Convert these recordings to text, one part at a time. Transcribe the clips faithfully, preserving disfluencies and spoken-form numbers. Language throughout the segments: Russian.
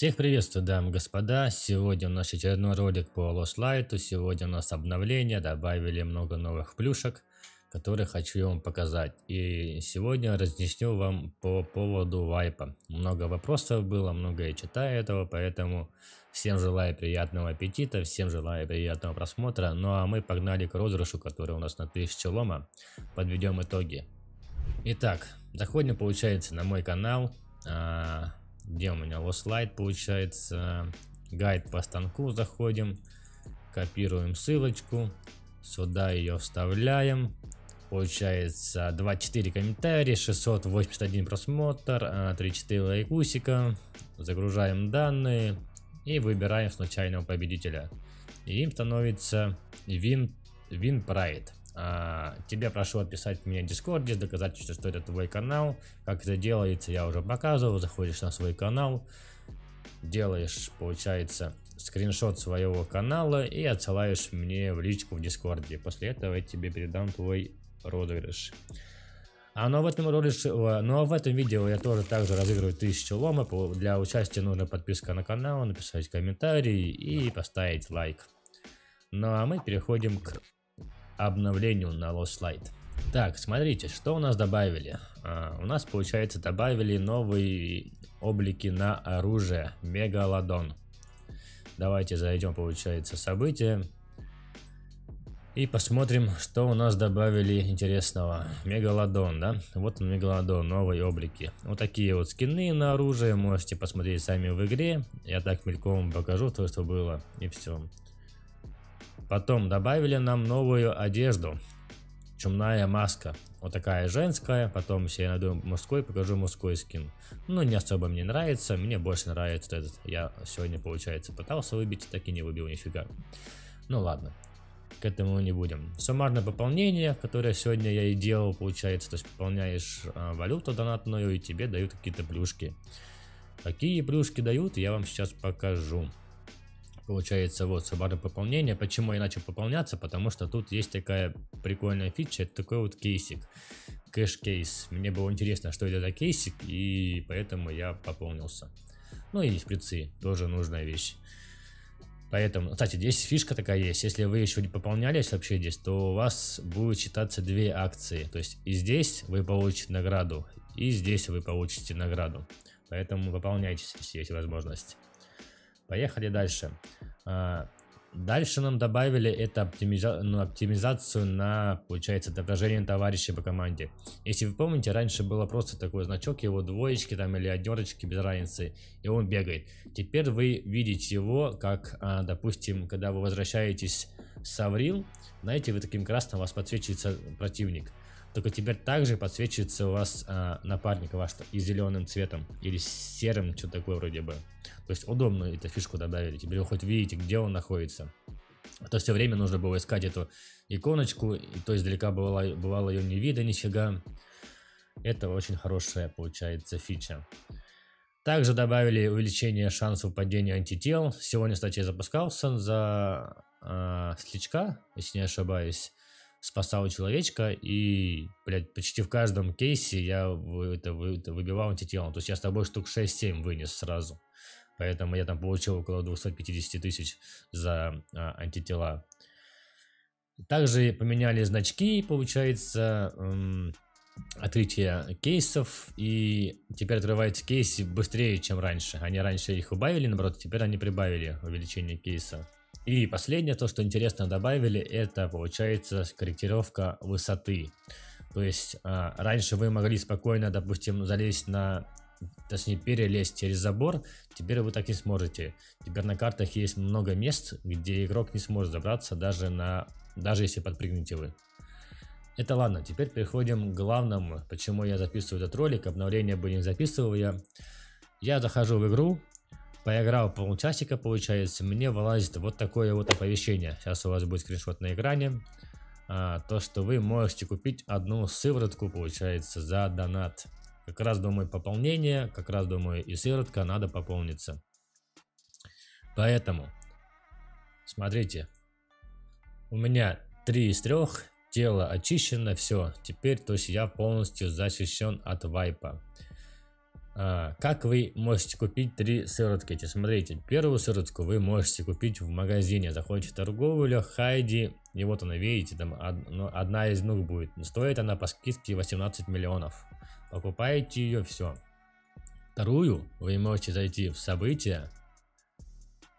Всех приветствую, дамы и господа. Сегодня у нас очередной ролик по Lost Light. Сегодня у нас обновление, добавили много новых плюшек, которые хочу вам показать. И сегодня разъясню вам по поводу вайпа. Много вопросов было, много я читаю этого, поэтому всем желаю приятного аппетита, всем желаю приятного просмотра. Ну а мы погнали к розыгрышу, который у нас на тысячу лома. Подведем итоги. Итак, заходим, получается, на мой канал. Где у меня Lost Light, получается, гайд по станку, заходим, копируем ссылочку, сюда ее вставляем, получается двадцать четыре комментария, шестьсот восемьдесят один просмотр, тридцать четыре лайкусика, загружаем данные и выбираем случайного победителя. И им становится Win, WinPride. А, тебя прошу отписать меня в Дискорде, доказать, что, что это твой канал. Как это делается, я уже показывал. Заходишь на свой канал, делаешь, получается, скриншот своего канала и отсылаешь мне в личку в Дискорде. После этого я тебе передам твой розыгрыш. А ну а в этом розыгрыше, ну а в этом видео я тоже также разыгрываю тысячу лома. Для участия нужна подписка на канал, написать комментарий и поставить лайк. Ну а мы переходим к обновлению на Lost Light. Так, смотрите, что у нас добавили. А, у нас, получается, добавили новые облики на оружие Мегаладон. Давайте зайдем, получается, в события и посмотрим, что у нас добавили интересного. Мегаладон, да? Вот он, Мегаладон, новые облики. Вот такие вот скины на оружие, можете посмотреть сами в игре. Я так мельком покажу то, что было, и все. Потом добавили нам новую одежду. Чумная маска. Вот такая женская. Потом все, я найду мужской, покажу мужской скин. Ну, не особо мне нравится. Мне больше нравится этот. Я сегодня, получается, пытался выбить, так и не выбил нифига. Ну ладно. К этому не будем. Суммарное пополнение, которое сегодня я и делал, получается. То есть пополняешь валюту донатную, и тебе дают какие-то плюшки. Какие плюшки дают, я вам сейчас покажу. Получается, вот суммарное пополнение. Почему я начал пополняться? Потому что тут есть такая прикольная фича, это такой вот кейсик, кэш-кейс. Мне было интересно, что это за кейсик, и поэтому я пополнился. Ну и шприцы, тоже нужная вещь. Поэтому, кстати, здесь фишка такая есть. Если вы еще не пополнялись вообще здесь, то у вас будет считаться две акции. То есть и здесь вы получите награду, и здесь вы получите награду. Поэтому пополняйтесь, если есть возможность. Поехали дальше. Дальше нам добавили это оптимиза... ну, оптимизацию на, получается, отображение товарищей по команде. Если вы помните, раньше было просто такой значок, его двоечки там или однерочки, без разницы, и он бегает. Теперь вы видите его, как, допустим, когда вы возвращаетесь с Аврил, знаете, вы таким красным, у вас подсвечивается противник. Только теперь также подсвечивается у вас а, напарник ваш и зеленым цветом, или серым, что такое вроде бы. То есть удобно эту фишку добавили, теперь вы хоть видите, где он находится. А то все время нужно было искать эту иконочку, и то издалека бывало, бывало ее не видно нифига. Это очень хорошая, получается, фича. Также добавили увеличение шансов падения антител. Сегодня, кстати, я запускался за а, сличка, если не ошибаюсь. Спасал человечка, и, блядь, почти в каждом кейсе я это, это выбивал антителом. То есть я с тобой штук шесть-семь вынес сразу. Поэтому я там получил около двухсот пятидесяти тысяч за а, антитела. Также поменяли значки, получается, эм, открытие кейсов. И теперь открываются кейсы быстрее, чем раньше. Они раньше их убавили, наоборот, теперь они прибавили увеличение кейса. И последнее, то, что интересно добавили, это, получается, корректировка высоты. То есть а, раньше вы могли спокойно, допустим, залезть на, точнее, перелезть через забор, теперь вы так не сможете. Теперь на картах есть много мест, где игрок не сможет забраться, даже, на, даже если подпрыгнете вы. Это ладно, теперь переходим к главному, почему я записываю этот ролик, обновление бы не записывал я. Я захожу в игру. Поиграл полчасика, получается, мне вылазит вот такое вот оповещение. Сейчас у вас будет скриншот на экране. А, то, что вы можете купить одну сыворотку, получается, за донат. Как раз, думаю, пополнение, как раз, думаю, и сыворотка, надо пополниться. Поэтому, смотрите, у меня три из трёх, тело очищено, все. Теперь, то есть, я полностью защищен от вайпа. Как вы можете купить три сыворотки? Смотрите, первую сыворотку вы можете купить в магазине. Заходите в торговлю, Хайди, и вот она, видите, там одна из ног будет. Стоит она по скидке восемнадцать миллионов. Покупаете ее, все. Вторую вы можете зайти в события.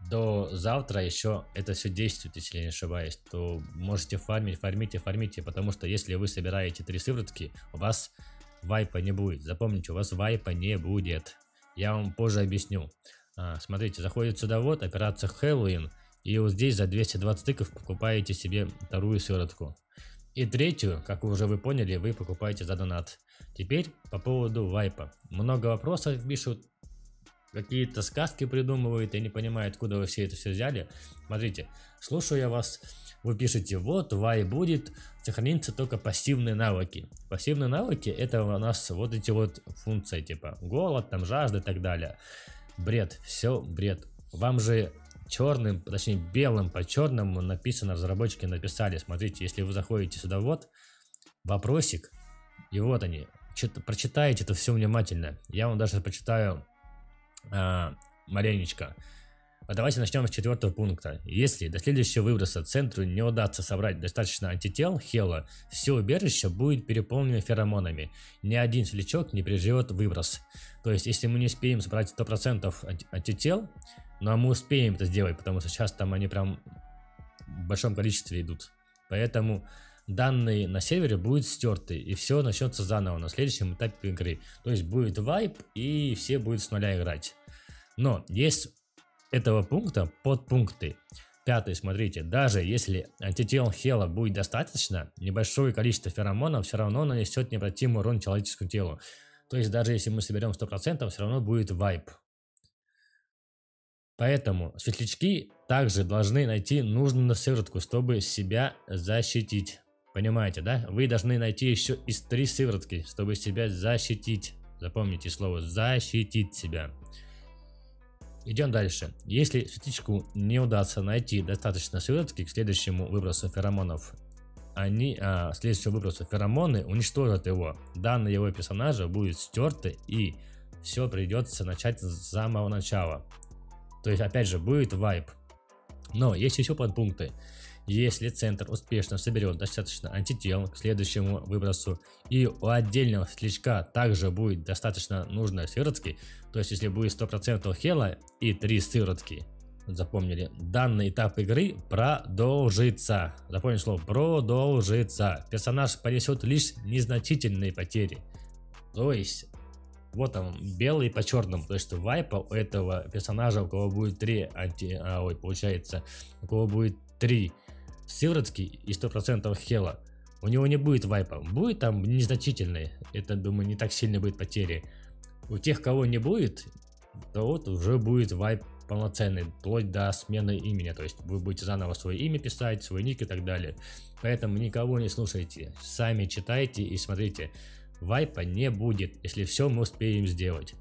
До завтра еще это все действует, если я не ошибаюсь. То можете фармить, фармите, фармите. Потому что если вы собираете три сыворотки, у вас вайпа не будет. Запомните, у вас вайпа не будет. Я вам позже объясню. А, смотрите, заходит сюда вот операция Хэллоуин. И вот здесь за двести двадцать тыков покупаете себе вторую сыворотку. И третью, как уже вы поняли, вы покупаете за донат. Теперь по поводу вайпа. Много вопросов пишут. Какие-то сказки придумывают, я не понимаю, откуда вы все это все взяли. Смотрите, слушаю я вас, вы пишете, вот, вай будет, сохранится только пассивные навыки. Пассивные навыки — это у нас вот эти вот функции, типа голод, там жажда и так далее. Бред, все бред. Вам же черным, точнее белым по черному написано, разработчики написали. Смотрите, если вы заходите сюда вот, вопросик, и вот они. Чё-то прочитаете это все внимательно. Я вам даже прочитаю... А, маленечко. А давайте начнем с четвертого пункта. Если до следующего выброса центру не удастся собрать достаточно антител Хела, все убежище будет переполнено феромонами. Ни один сверчок не переживет выброс. То есть, если мы не успеем собрать сто процентов антител, но мы успеем это сделать, потому что сейчас там они прям в большом количестве идут. Поэтому данные на севере будут стерты, и все начнется заново на следующем этапе игры. То есть будет вайп, и все будут с нуля играть. Но есть этого пункта подпункты. Пятый, смотрите, даже если антител Хела будет достаточно, небольшое количество феромонов все равно нанесет необратимый урон человеческому телу. То есть даже если мы соберем сто процентов, все равно будет вайп. Поэтому светлячки также должны найти нужную сыворотку, чтобы себя защитить. Понимаете, да? Вы должны найти еще из три сыворотки, чтобы себя защитить. Запомните слово «защитить себя». Идем дальше. Если светлячку не удастся найти достаточно сыворотки к следующему выбросу феромонов, они, а, к следующему выбросу феромоны уничтожат его. Данные его персонажа будут стерты, и все придется начать с самого начала. То есть, опять же, будет вайп. Но есть еще подпункты. Если центр успешно соберет достаточно антител к следующему выбросу, и у отдельного светлячка также будет достаточно нужной сыворотки, то есть если будет сто процентов хела и три сыворотки, запомнили, данный этап игры продолжится. Запомнили слово «продолжится». Персонаж понесет лишь незначительные потери. То есть... Вот он, белый по черному, то есть вайпа у этого персонажа, у кого будет три анти... А, ой, получается, у кого будет три сыворотки и сто процентов хела, у него не будет вайпа, будет там незначительный, это, думаю, не так сильно будет потери. У тех, кого не будет, то вот уже будет вайп полноценный, вплоть до смены имени, то есть вы будете заново свое имя писать, свой ник и так далее. Поэтому никого не слушайте, сами читайте и смотрите. Вайпа не будет, если все мы успеем сделать.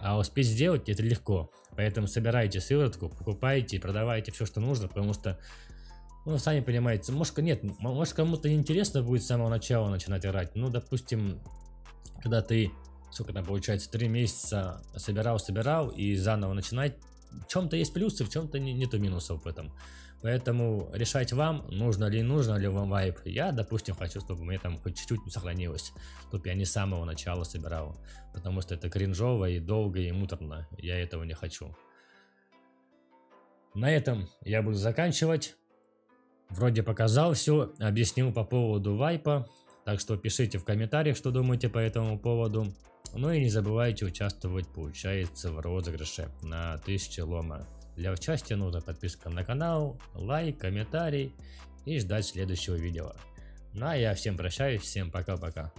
А успеть сделать это легко. Поэтому собирайте сыворотку, покупайте и продавайте все, что нужно, потому что, ну, сами понимаете, может, нет, может кому-то интересно будет с самого начала начинать играть. Ну, допустим, когда ты, сколько там получается, три месяца собирал-собирал и заново начинать, в чем-то есть плюсы, в чем-то не, нету минусов в этом. Поэтому решать вам, нужно ли, нужно ли вам вайп. Я, допустим, хочу, чтобы у меня там хоть чуть-чуть сохранилось, чтобы я не с самого начала собирал. Потому что это кринжово и долго и муторно. Я этого не хочу. На этом я буду заканчивать. Вроде показал все, объяснил по поводу вайпа. Так что пишите в комментариях, что думаете по этому поводу. Ну и не забывайте участвовать, получается, в розыгрыше на тысячу лома. Для участия нужна подписка на канал, лайк, комментарий и ждать следующего видео. Ну а я всем прощаюсь, всем пока-пока.